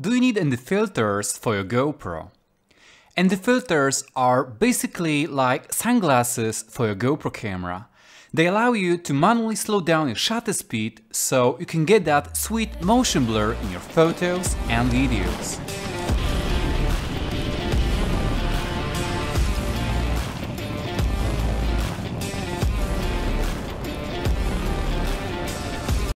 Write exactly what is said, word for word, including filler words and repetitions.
do you need in the filters for your GoPro? And the filters are basically like sunglasses for your GoPro camera. They allow you to manually slow down your shutter speed so you can get that sweet motion blur in your photos and videos.